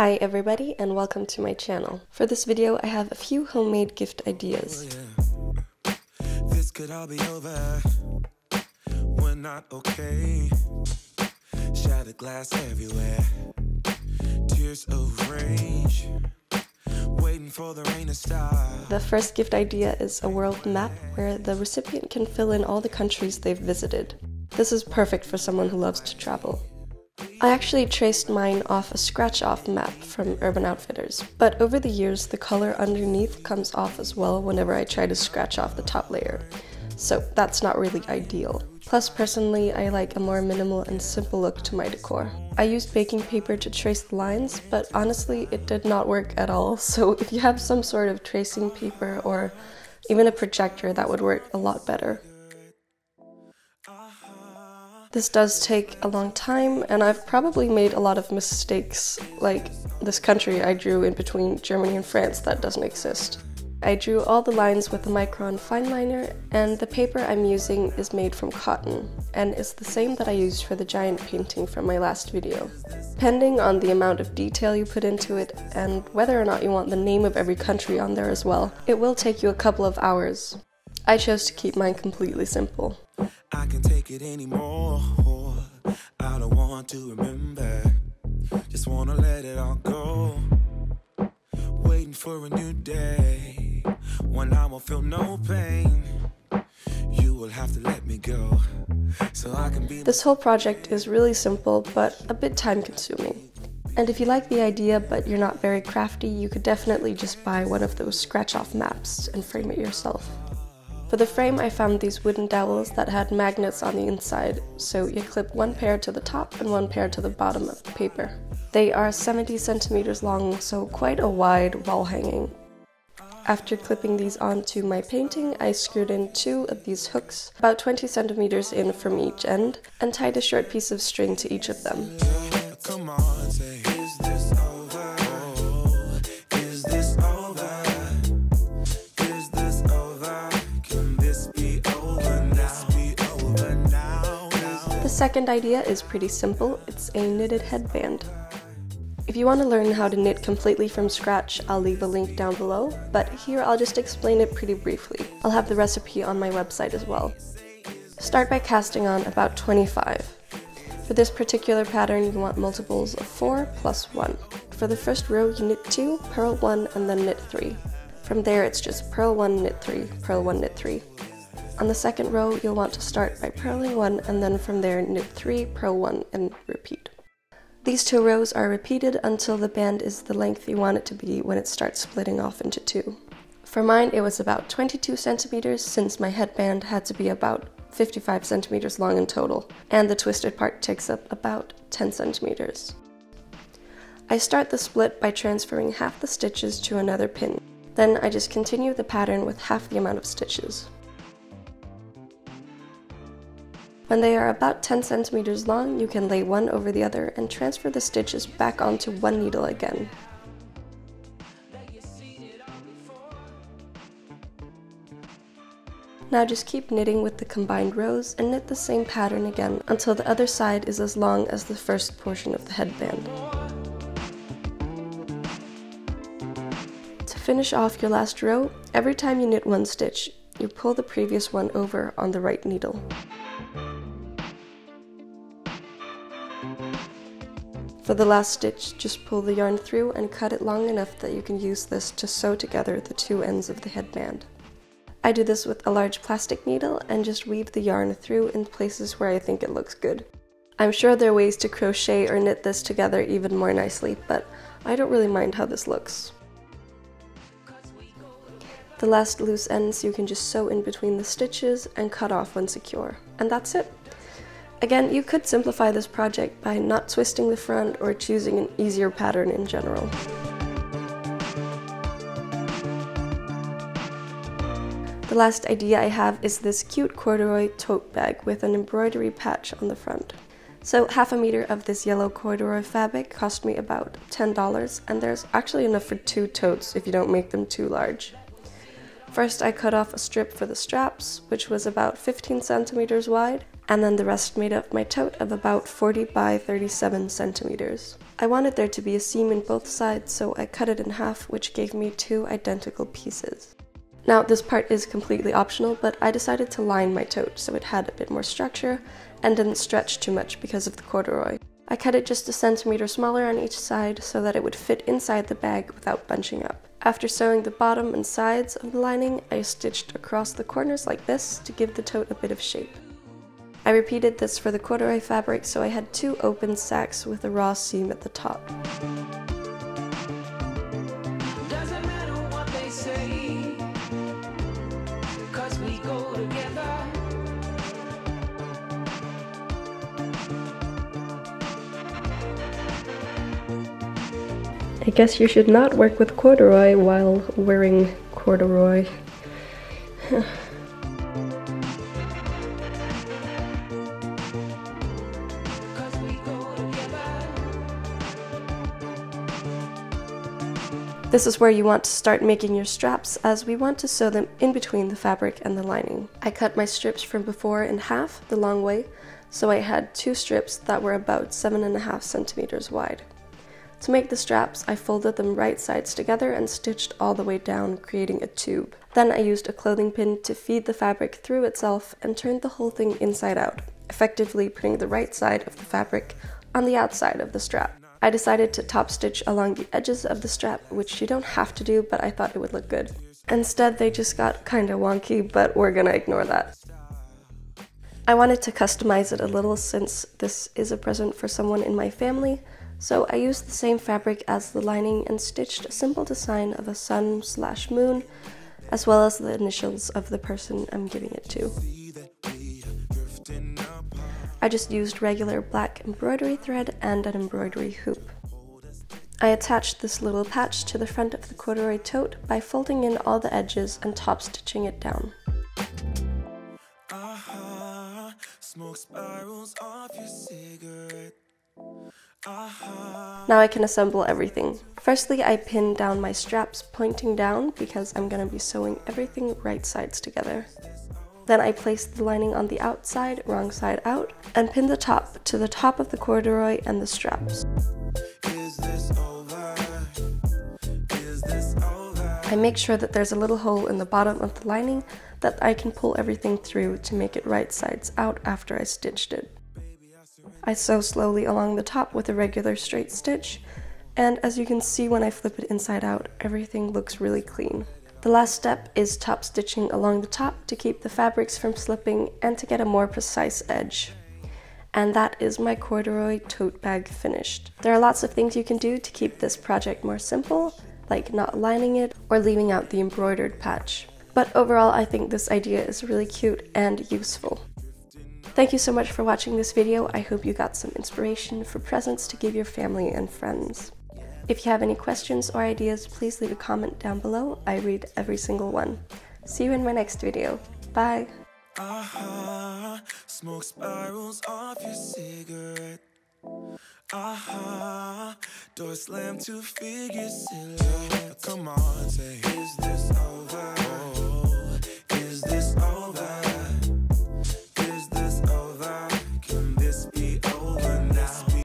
Hi everybody and welcome to my channel. For this video I have a few homemade gift ideas. Oh, yeah. This could all be over. We're not okay. Shattered glass everywhere. Tears of rage. Waiting for the rain to stop. The first gift idea is a world map where the recipient can fill in all the countries they've visited. This is perfect for someone who loves to travel. I actually traced mine off a scratch-off map from Urban Outfitters, but over the years the color underneath comes off as well whenever I try to scratch off the top layer, so that's not really ideal. Plus, personally, I like a more minimal and simple look to my decor. I used baking paper to trace the lines, but honestly it did not work at all, so if you have some sort of tracing paper or even a projector, that would work a lot better. This does take a long time, and I've probably made a lot of mistakes, like this country I drew in between Germany and France that doesn't exist. I drew all the lines with the Micron Fineliner, and the paper I'm using is made from cotton, and it's the same that I used for the giant painting from my last video. Depending on the amount of detail you put into it, and whether or not you want the name of every country on there as well, it will take you a couple of hours. I chose to keep mine completely simple. I can take it anymore. I don't want to remember. Just wanna let it all go. Waiting for a new day. When I won't feel no pain. You will have to let me go. So I can be. This whole project is really simple but a bit time consuming. And if you like the idea but you're not very crafty, you could definitely just buy one of those scratch-off maps and frame it yourself. For the frame, I found these wooden dowels that had magnets on the inside, so you clip one pair to the top and one pair to the bottom of the paper. They are 70 centimeters long, so quite a wide wall hanging. After clipping these onto my painting, I screwed in two of these hooks, about 20 centimeters in from each end, and tied a short piece of string to each of them. Come on, say, is this over? Oh, is this over? The second idea is pretty simple, it's a knitted headband. If you want to learn how to knit completely from scratch, I'll leave a link down below, but here I'll just explain it pretty briefly. I'll have the recipe on my website as well. Start by casting on about 25. For this particular pattern, you want multiples of 4 plus 1. For the first row, you knit 2, purl 1, and then knit 3. From there, it's just purl 1, knit 3, purl 1, knit 3. On the second row, you'll want to start by purling 1 and then from there knit 3, purl 1, and repeat. These two rows are repeated until the band is the length you want it to be when it starts splitting off into two. For mine, it was about 22 centimeters since my headband had to be about 55 centimeters long in total, and the twisted part takes up about 10 centimeters. I start the split by transferring half the stitches to another pin. Then I just continue the pattern with half the amount of stitches. When they are about 10 centimeters long, you can lay one over the other and transfer the stitches back onto one needle again. Now just keep knitting with the combined rows and knit the same pattern again until the other side is as long as the first portion of the headband. To finish off your last row, every time you knit one stitch, you pull the previous one over on the right needle. For the last stitch, just pull the yarn through and cut it long enough that you can use this to sew together the two ends of the headband. I do this with a large plastic needle and just weave the yarn through in places where I think it looks good. I'm sure there are ways to crochet or knit this together even more nicely, but I don't really mind how this looks. The last loose ends you can just sew in between the stitches and cut off when secure. And that's it! Again, you could simplify this project by not twisting the front or choosing an easier pattern in general. The last idea I have is this cute corduroy tote bag with an embroidery patch on the front. So half a meter of this yellow corduroy fabric cost me about $10, and there's actually enough for 2 totes if you don't make them too large. First, I cut off a strip for the straps, which was about 15 centimeters wide, and then the rest made up my tote of about 40 by 37 centimeters. I wanted there to be a seam in both sides, so I cut it in half, which gave me two identical pieces. Now, this part is completely optional, but I decided to line my tote so it had a bit more structure and didn't stretch too much because of the corduroy. I cut it just a centimeter smaller on each side so that it would fit inside the bag without bunching up. After sewing the bottom and sides of the lining, I stitched across the corners like this to give the tote a bit of shape. I repeated this for the corduroy fabric, so I had two open sacks with a raw seam at the top. I guess you should not work with corduroy while wearing corduroy. This is where you want to start making your straps, as we want to sew them in between the fabric and the lining. I cut my strips from before in half the long way, so I had two strips that were about 7.5 centimeters wide. To make the straps, I folded them right sides together and stitched all the way down, creating a tube. Then I used a clothing pin to feed the fabric through itself and turned the whole thing inside out, effectively putting the right side of the fabric on the outside of the strap. I decided to top stitch along the edges of the strap, which you don't have to do, but I thought it would look good. Instead, they just got kinda wonky, but we're gonna ignore that. I wanted to customize it a little since this is a present for someone in my family, so I used the same fabric as the lining and stitched a simple design of a sun/moon, as well as the initials of the person I'm giving it to. I just used regular black embroidery thread and an embroidery hoop. I attached this little patch to the front of the corduroy tote by folding in all the edges and top stitching it down. Now I can assemble everything. Firstly, I pinned down my straps pointing down because I'm gonna be sewing everything right sides together. Then I placed the lining on the outside, wrong side out, and pinned the top to the top of the corduroy and the straps. I make sure that there's a little hole in the bottom of the lining that I can pull everything through to make it right sides out after I stitched it. I sew slowly along the top with a regular straight stitch, and as you can see when I flip it inside out, everything looks really clean. The last step is top stitching along the top to keep the fabrics from slipping and to get a more precise edge. And that is my corduroy tote bag finished. There are lots of things you can do to keep this project more simple, like not lining it or leaving out the embroidered patch. But overall, I think this idea is really cute and useful. Thank you so much for watching this video. I hope you got some inspiration for presents to give your family and friends. If you have any questions or ideas, please leave a comment down below. I read every single one. See you in my next video. Bye! Smoke spirals off your cigarette. Door slam to figure